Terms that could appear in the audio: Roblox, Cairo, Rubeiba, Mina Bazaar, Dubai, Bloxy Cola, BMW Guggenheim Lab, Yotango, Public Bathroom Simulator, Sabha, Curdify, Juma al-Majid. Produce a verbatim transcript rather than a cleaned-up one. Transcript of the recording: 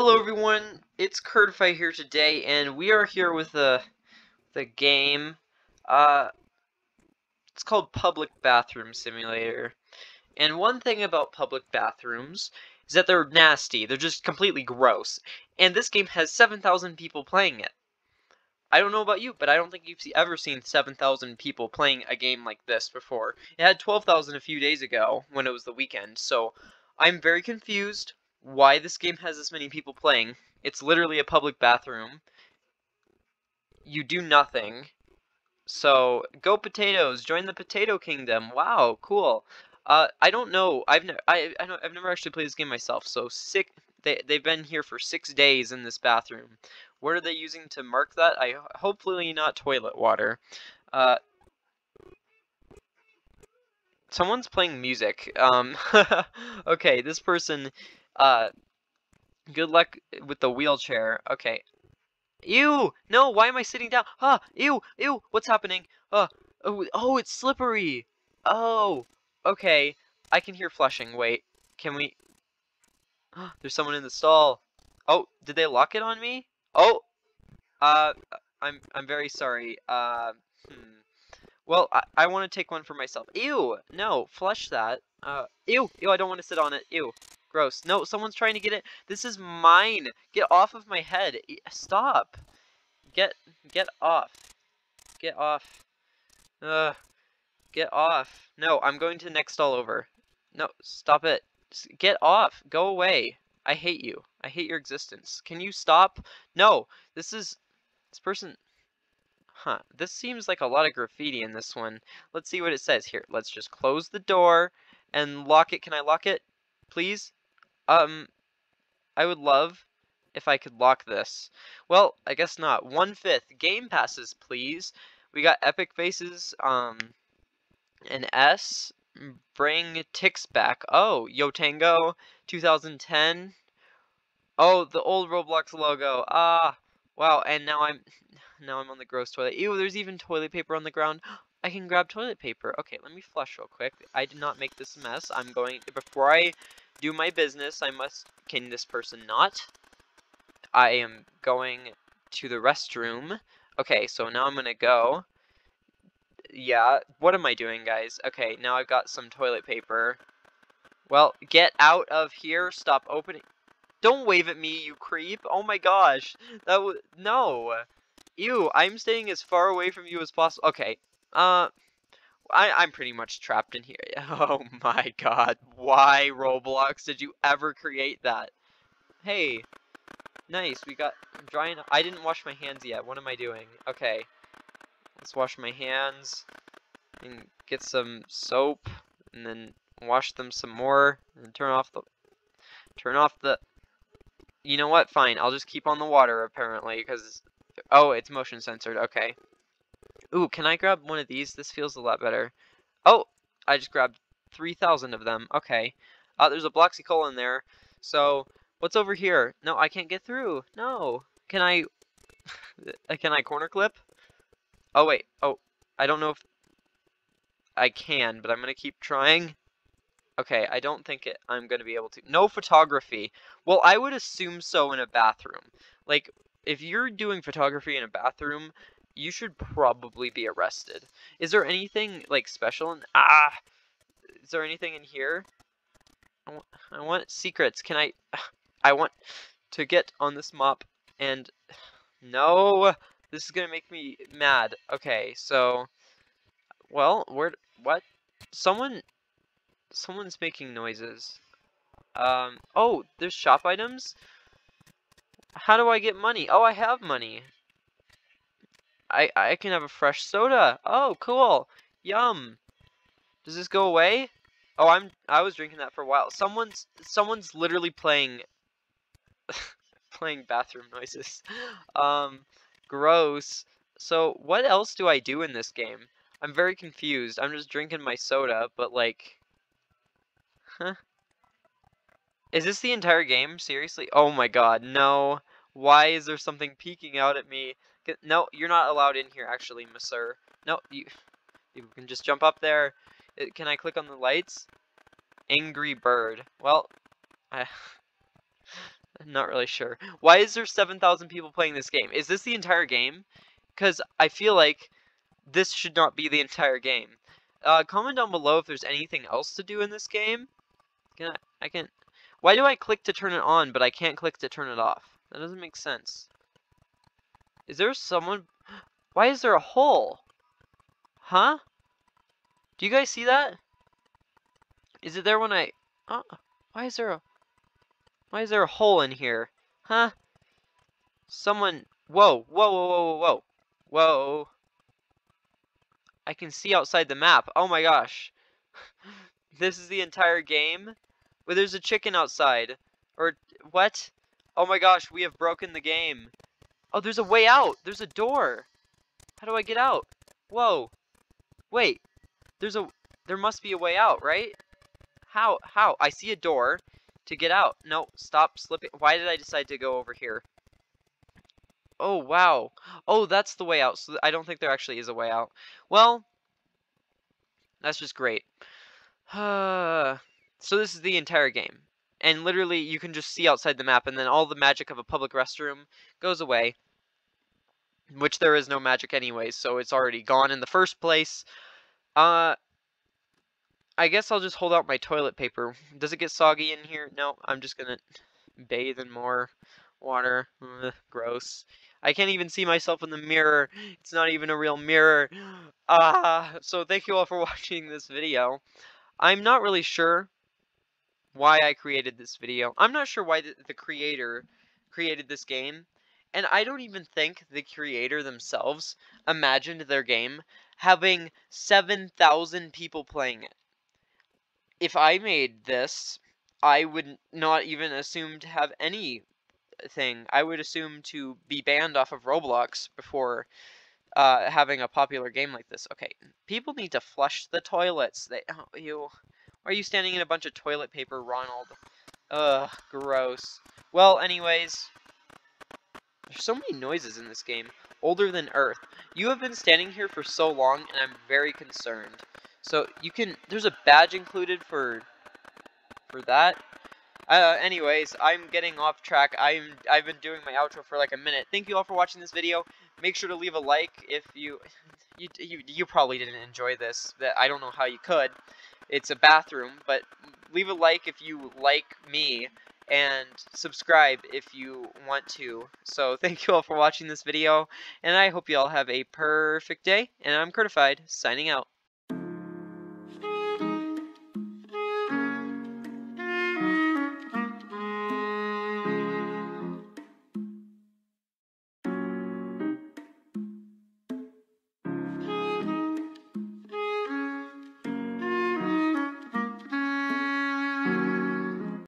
Hello everyone, it's Curdify here today, and we are here with a, the game. Uh, it's called Public Bathroom Simulator. And one thing about public bathrooms is that they're nasty. They're just completely gross. And this game has seven thousand people playing it. I don't know about you, but I don't think you've ever seen seven thousand people playing a game like this before. It had twelve thousand a few days ago when it was the weekend, so I'm very confused why this game has this many people playing. It's literally a public bathroom. You do nothing. So, go potatoes, join the potato kingdom. Wow, cool. Uh, I don't know. I've ne I I don't, I've never actually played this game myself. So sick. They they've been here for six days in this bathroom. What are they using to mark that? I hopefully not toilet water. Uh, someone's playing music. Um, okay, this person. Uh, good luck with the wheelchair. Okay. Ew! No, why am I sitting down? Ah, ew, ew, what's happening? Ah, oh, oh, it's slippery. Oh, okay. I can hear flushing. Wait, can we? Ah, there's someone in the stall. Oh, did they lock it on me? Oh, uh, I'm, I'm very sorry. Uh, hmm. Well, I, I want to take one for myself. Ew, no, flush that. Uh, ew, ew, I don't want to sit on it. Ew. Gross. No, someone's trying to get it. This is mine. Get off of my head. Stop. Get, get off. Get off. Ugh. Get off. No, I'm going to next all over. No, stop it. Get off. Go away. I hate you. I hate your existence. Can you stop? No. This is, this person, huh. This seems like a lot of graffiti in this one. Let's see what it says here. Let's just close the door and lock it. Can I lock it? Please? Um, I would love if I could lock this. Well, I guess not. one fifth. Game passes, please. We got Epic Faces, um, an S. Bring Ticks back. Oh, Yotango, two thousand ten. Oh, the old Roblox logo. Ah, wow. And now I'm, now I'm on the gross toilet. Ew, there's even toilet paper on the ground. I can grab toilet paper. Okay, let me flush real quick. I did not make this mess. I'm going... Before I do my business, I must... Can this person not? I am going to the restroom. Okay, so now I'm gonna go. Yeah, what am I doing, guys? Okay, now I've got some toilet paper. Well, get out of here. Stop opening... Don't wave at me, you creep. Oh my gosh. That was... No. Ew, I'm staying as far away from you as possible. Okay. Uh, I, I'm pretty much trapped in here. Oh my god, why, Roblox, did you ever create that? Hey, nice, we got dry enough. I didn't wash my hands yet, what am I doing? Okay, let's wash my hands, and get some soap, and then wash them some more, and turn off the, turn off the, you know what, fine, I'll just keep on the water, apparently, because, oh, it's motion censored, okay. Ooh, can I grab one of these? This feels a lot better. Oh, I just grabbed three thousand of them. Okay. Uh, there's a Bloxy Cola in there. So, what's over here? No, I can't get through. No. Can I... can I corner clip? Oh, wait. Oh, I don't know if... I can, but I'm going to keep trying. Okay, I don't think it, I'm going to be able to... No photography. Well, I would assume so in a bathroom. Like, if you're doing photography in a bathroom... You should probably be arrested. Is there anything, like, special in- Ah! Is there anything in here? I want, I want secrets. Can I- I want to get on this mop and- No! This is gonna make me mad. Okay, so... Well, where- What? Someone- Someone's making noises. Um, oh, there's shop items? How do I get money? Oh, I have money! I, I can have a fresh soda. Oh, cool. Yum. Does this go away? Oh, I'm I was drinking that for a while. Someone's someone's literally playing playing bathroom noises. Um gross. So, what else do I do in this game? I'm very confused. I'm just drinking my soda, but like huh? Is this the entire game? Seriously? Oh my god. No. Why is there something peeking out at me? No, you're not allowed in here, actually, monsieur. No, you, you can just jump up there. It, can I click on the lights? Angry bird. Well, I, I'm not really sure. Why is there seven thousand people playing this game? Is this the entire game? Because I feel like this should not be the entire game. Uh, comment down below if there's anything else to do in this game. Can I, I can't... Why do I click to turn it on, but I can't click to turn it off? That doesn't make sense. Is there someone... Why is there a hole? Huh? Do you guys see that? Is it there when I... Oh, why is there a... Why is there a hole in here? Huh? Someone... Whoa, whoa, whoa, whoa, whoa, whoa. Whoa. I can see outside the map. Oh my gosh. This is the entire game? Well, there's a chicken outside. Or... What? Oh my gosh, we have broken the game. Oh, there's a way out. There's a door. How do I get out? Whoa. Wait. There's a... There must be a way out, right? How? How? I see a door. To get out. No, stop slipping. Why did I decide to go over here? Oh, wow. Oh, that's the way out. So I don't think there actually is a way out. Well, that's just great. Uh, so this is the entire game. And literally, you can just see outside the map, and then all the magic of a public restroom goes away. Which there is no magic anyway, so it's already gone in the first place. Uh... I guess I'll just hold out my toilet paper. Does it get soggy in here? No, I'm just gonna bathe in more water. Ugh, gross. I can't even see myself in the mirror. It's not even a real mirror. Ah, uh, so thank you all for watching this video. I'm not really sure why I created this video. I'm not sure why the, the creator created this game. And I don't even think the creator themselves imagined their game having seven thousand people playing it. If I made this, I would not even assume to have anything. I would assume to be banned off of Roblox before uh, having a popular game like this. Okay, people need to flush the toilets. They, oh, ew. Are you standing in a bunch of toilet paper, Ronald? Ugh, gross. Well, anyways, there's so many noises in this game. Older than Earth. You have been standing here for so long, and I'm very concerned. So you can, there's a badge included for, for that. Uh, anyways, I'm getting off track. I'm, I've been doing my outro for like a minute. Thank you all for watching this video. Make sure to leave a like if you, you, you, you probably didn't enjoy this. That I don't know how you could. It's a bathroom, but leave a like if you like me, and subscribe if you want to. So thank you all for watching this video, and I hope you all have a perfect day. And I'm Curtified, signing out.